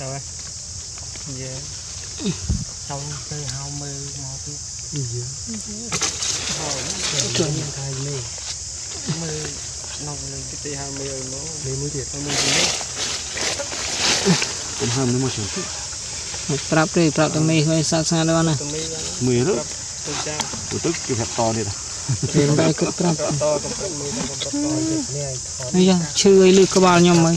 rồi giờ trong từ 21 tiếng giờ thôi chuẩn khai mì mì nòng lên cái tê 20 nó lấy muối thiệt 20 nữa cũng ham nó mà sướng chứ prap đi prap tầm mì hơi xa xa đó nè mì đó tổ chức cái hạt to đi nè tiền đây cứ prap bây giờ chơi lư cơ bao nhiêu mấy